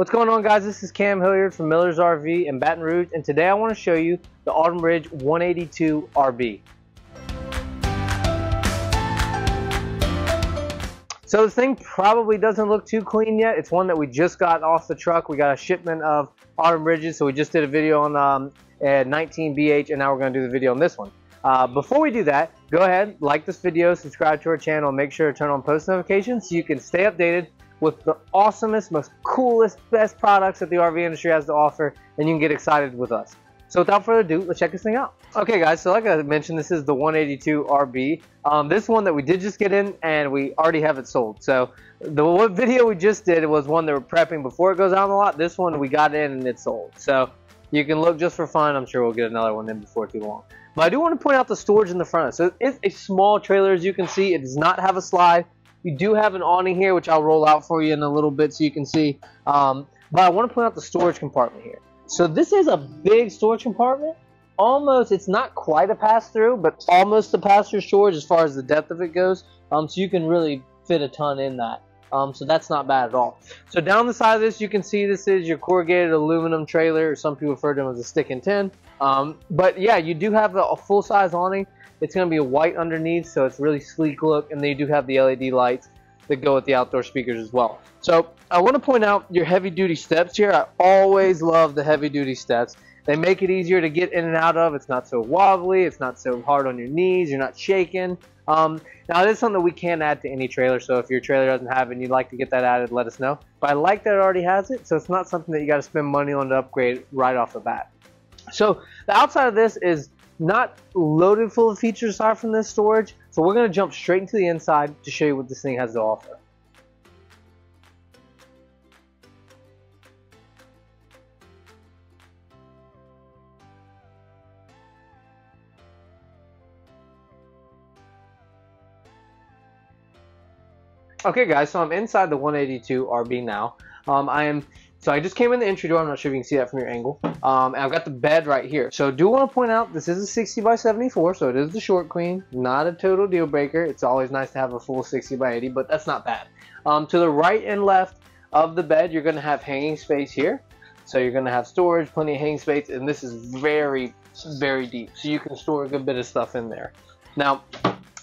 What's going on, guys? This is Cam Hilliard from Miller's RV in Baton Rouge, and today I want to show you the Autumn Ridge 182RB. So this thing probably doesn't look too clean yet. It's one that we just got off the truck. We got a shipment of Autumn Ridges, so we just did a video on 19BH, and now we're going to do the video on this one. Before we do that, go ahead, like this video, subscribe to our channel, and make sure to turn on post notifications so you can stay updated with the awesomest, most coolest, best products that the RV industry has to offer, and you can get excited with us. So without further ado, let's check this thing out. Okay guys, so like I mentioned, this is the 182RB. This one that we did just get in, and we already have it sold. So the video we just did was one that we're prepping before it goes out on the lot. This one we got in and it's sold. So you can look just for fun. I'm sure we'll get another one in before too long. But I do want to point out the storage in the front. So it's a small trailer, as you can see. It does not have a slide. You do have an awning here, which I'll roll out for you in a little bit so you can see. But I want to point out the storage compartment here. So this is a big storage compartment. Almost, it's not quite a pass-through, but almost the pass-through storage as far as the depth of it goes. So you can really fit a ton in that. So that's not bad at all. So down the side of this, you can see this is your corrugated aluminum trailer, or some people refer to them as a stick and tin. But yeah, you do have a full-size awning. It's going to be a white underneath, so it's really sleek look, and they do have the LED lights that go with the outdoor speakers as well. So I want to point out your heavy-duty steps here. I always love the heavy-duty steps. They make it easier to get in and out of. It's not so wobbly. It's not so hard on your knees. You're not shaking. Now, it is something that we can add to any trailer, so if your trailer doesn't have it and you'd like to get that added, let us know. But I like that it already has it, so it's not something that you got to spend money on to upgrade right off the bat. So the outside of this is not loaded full of features aside from this storage, so we're going to jump straight into the inside to show you what this thing has to offer. Okay guys, so I'm inside the 182RB now. So I just came in the entry door. I'm not sure if you can see that from your angle. And I've got the bed right here. So I do want to point out this is a 60 by 74, so it is the short queen, not a total deal breaker. It's always nice to have a full 60 by 80, but that's not bad. To the right and left of the bed, you're going to have hanging space here. So you're going to have storage, plenty of hanging space, and this is very, very deep. So you can store a good bit of stuff in there. Now,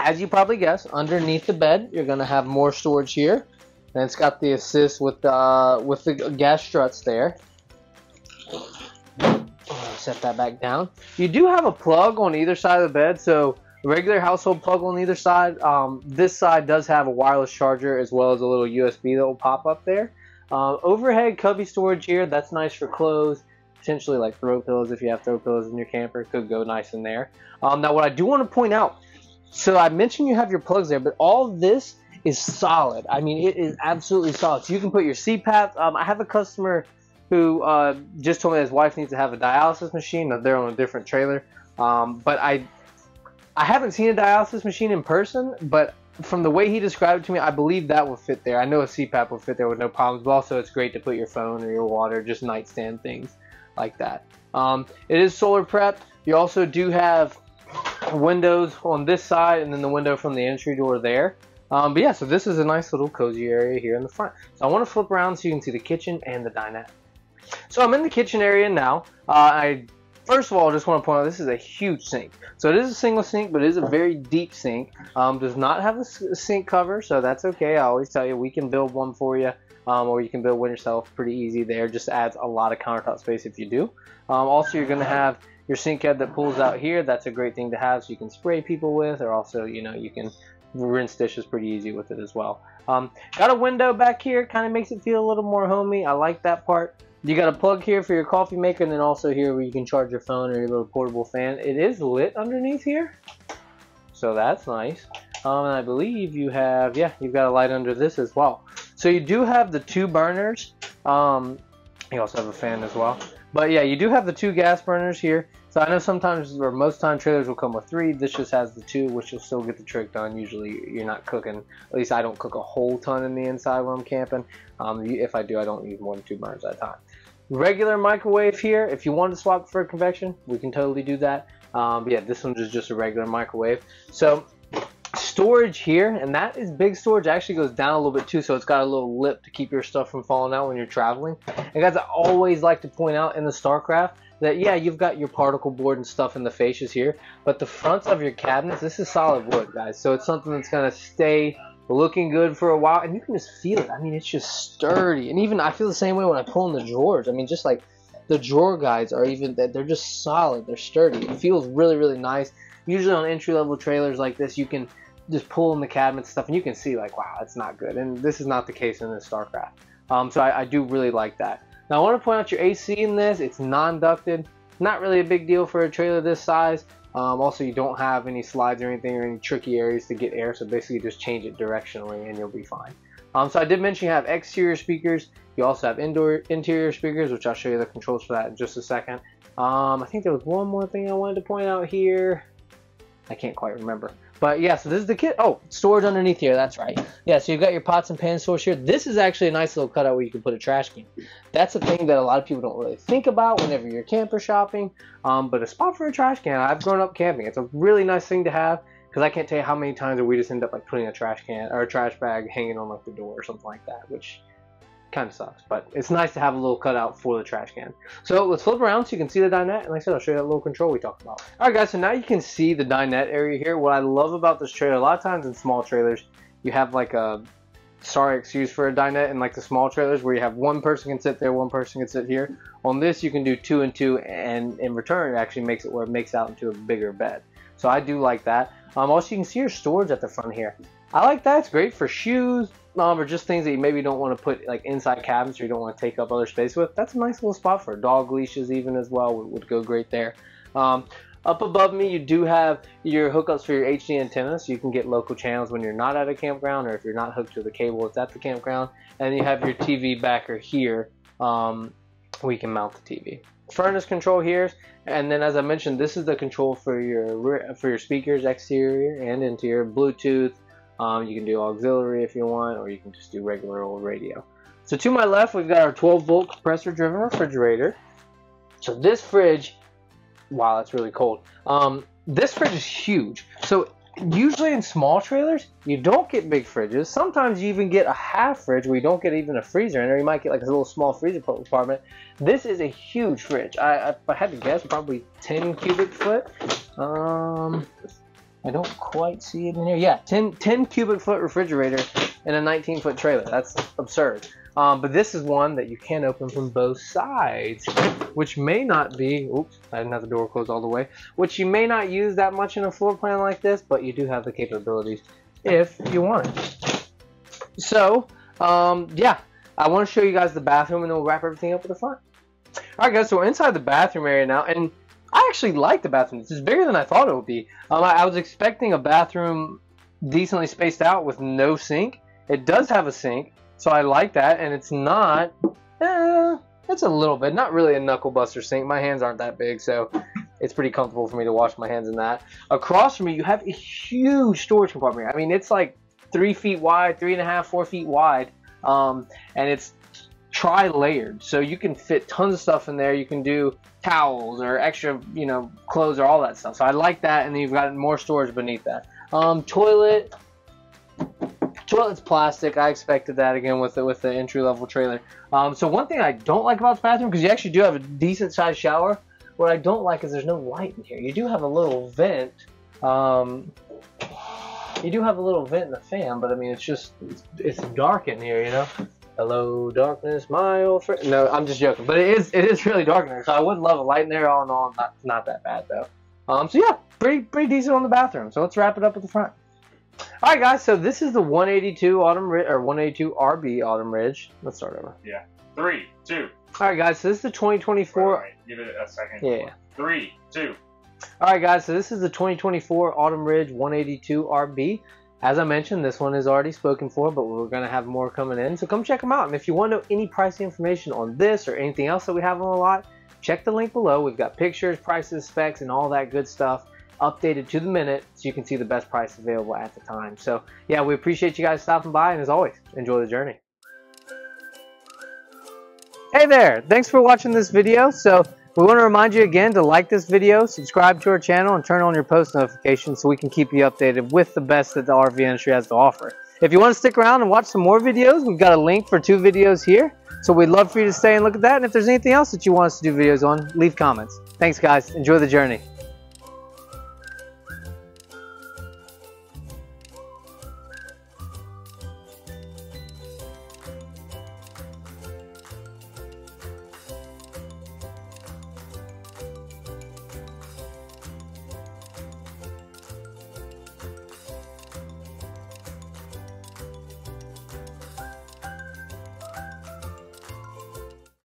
as you probably guessed, underneath the bed, you're going to have more storage here. And it's got the assist with the gas struts there. Set that back down. You do have a plug on either side of the bed, so regular household plug on either side. This side does have a wireless charger as well as a little USB that will pop up there. Overhead cubby storage here. That's nice for clothes. Potentially like throw pillows if you have throw pillows in your camper. Could go nice in there. Now what I do want to point out, so I mentioned you have your plugs there, but all this is solid. I mean, it is absolutely solid. So you can put your CPAP. I have a customer who just told me his wife needs to have a dialysis machine. They're on a different trailer. But I haven't seen a dialysis machine in person, but from the way he described it to me, I believe that would fit there. I know a CPAP would fit there with no problems, but also it's great to put your phone or your water, just nightstand things like that. It is solar prepped. You also do have windows on this side and then the window from the entry door there. But yeah, so this is a nice little cozy area here in the front. So I want to flip around so you can see the kitchen and the dinette. So I'm in the kitchen area now. I first of all just want to point out this is a huge sink. So it is a single sink, but it is a very deep sink. Does not have a sink cover, so that's okay. I always tell you we can build one for you, or you can build one yourself pretty easy there. Just adds a lot of countertop space if you do. Also, you're going to have your sink head that pulls out here. That's a great thing to have, so you can spray people with, or also, you know, you can rinse dishes pretty easy with it as well. Got a window back here, kind of makes it feel a little more homey. I like that part. You got a plug here for your coffee maker, and then also here where you can charge your phone or your little portable fan. It is lit underneath here, so that's nice. And I believe you have, yeah, you've got a light under this as well. So you do have the two burners. You also have a fan as well. But yeah, you do have the two gas burners here. So I know sometimes, or most time, trailers will come with three. This just has the two, which will still get the trick done. Usually you're not cooking, at least I don't cook a whole ton in the inside when I'm camping. If I do, I don't use more than two burners at a time. Regular microwave here. If you want to swap for a convection, we can totally do that. But yeah, this one is just a regular microwave. So storage here, and that is big storage. It actually goes down a little bit too, so it's got a little lip to keep your stuff from falling out when you're traveling. And guys, I always like to point out in the StarCraft that, yeah, you've got your particle board and stuff in the fascias here, but the fronts of your cabinets, this is solid wood, guys. So it's something that's gonna stay looking good for a while, and you can just feel it. I mean, it's just sturdy. And even I feel the same way when I pull in the drawers. I mean, just like the drawer guides are even, they're just solid, they're sturdy. It feels really, really nice. Usually on entry-level trailers like this, you can just pull in the cabinets and stuff, and you can see like, wow, that's not good. And this is not the case in this StarCraft. So I do really like that. Now, I want to point out your AC in this. It's non-ducted. Not really a big deal for a trailer this size. Also, you don't have any slides or anything or any tricky areas to get air, so basically just change it directionally and you'll be fine. So I did mention you have exterior speakers. You also have interior speakers, which I'll show you the controls for that in just a second. I think there was one more thing I wanted to point out here. I can't quite remember. But yeah, so this is the kit. Oh, storage underneath here, that's right. Yeah, so you've got your pots and pans storage here. This is actually a nice little cutout where you can put a trash can. That's a thing that a lot of people don't really think about whenever you're camper shopping. But a spot for a trash can, I've grown up camping. It's a really nice thing to have, because I can't tell you how many times we just end up like putting a trash can or a trash bag hanging on like the door or something like that, which kind of sucks. But it's nice to have a little cutout for the trash can. So let's flip around so you can see the dinette, and like I said, I'll show you that little control we talked about. All right, guys, so now you can see the dinette area here. What I love about this trailer, a lot of times in small trailers, you have like a, sorry excuse for a dinette in like the small trailers where you have one person can sit there, one person can sit here. On this, you can do 2 and 2, and in return, it actually makes it where it makes out into a bigger bed. So I do like that. Also, you can see your storage at the front here. I like that. It's great for shoes, or just things that you maybe don't want to put like inside cabinets or you don't want to take up other space with. That's a nice little spot for dog leashes even as well, would go great there. Up above me, you do have your hookups for your HD antenna, so you can get local channels when you're not at a campground or if you're not hooked to the cable that's at the campground. And you have your TV backer here where you can mount the TV. Furnace control here, and then as I mentioned, this is the control for your speakers, exterior and interior, Bluetooth. You can do auxiliary if you want, or you can just do regular old radio. So to my left, we've got our 12-volt compressor-driven refrigerator. So this fridge, wow, that's really cold. This fridge is huge. So usually in small trailers, you don't get big fridges. Sometimes you even get a half fridge where you don't get even a freezer in, or you might get like a little small freezer compartment. This is a huge fridge. If I had to guess, probably 10 cubic foot. I don't quite see it in here. Yeah, 10 cubic foot refrigerator in a 19-foot trailer. That's absurd. But this is one that you can open from both sides, which may not be, oops, I didn't have the door closed all the way, which you may not use that much in a floor plan like this, but you do have the capabilities if you want it. So, yeah, I want to show you guys the bathroom and then we'll wrap everything up at the front. All right, guys, so we're inside the bathroom area now, and I actually like the bathroom. This is bigger than I thought it would be. I was expecting a bathroom decently spaced out with no sink. It does have a sink, so I like that. And it's not, it's a little bit, not really a knuckle buster sink. My hands aren't that big, so it's pretty comfortable for me to wash my hands in that. Across from me, you have a huge storage compartment. I mean, it's like 3 feet wide, 3.5, 4 feet wide, and it's tri-layered, so you can fit tons of stuff in there. You can do towels or extra, you know, clothes or all that stuff. So I like that, and then you've got more storage beneath that. Toilet's plastic. I expected that again with the entry-level trailer. So one thing I don't like about the bathroom, because you actually do have a decent-sized shower. What I don't like is there's no light in here. You do have a little vent. You do have a little vent in the fan, but I mean, it's just it's dark in here, you know. Hello, darkness, my old friend. No, I'm just joking. But it is really dark in there, so I would love a light in there. All in all, not that bad though. So yeah, pretty decent on the bathroom. So let's wrap it up at the front. All right, guys. So this is the 182 Autumn Ridge or 182RB Autumn Ridge. Let's start over. Yeah. 3, 2. All right, guys. So this is the 2024. All right, give it a second. Yeah. 3, 2. All right, guys. So this is the 2024 Autumn Ridge 182RB. As I mentioned, this one is already spoken for, but we're going to have more coming in. So come check them out. And if you want to know any pricing information on this or anything else that we have on the lot, check the link below. We've got pictures, prices, specs, and all that good stuff updated to the minute so you can see the best price available at the time. So, yeah, we appreciate you guys stopping by. And as always, enjoy the journey. Hey there. Thanks for watching this video. So We want to remind you again to like this video, subscribe to our channel, and turn on your post notifications so we can keep you updated with the best that the RV industry has to offer. If you want to stick around and watch some more videos, we've got a link for 2 videos here. So we'd love for you to stay and look at that. And if there's anything else that you want us to do videos on, leave comments. Thanks guys, enjoy the journey.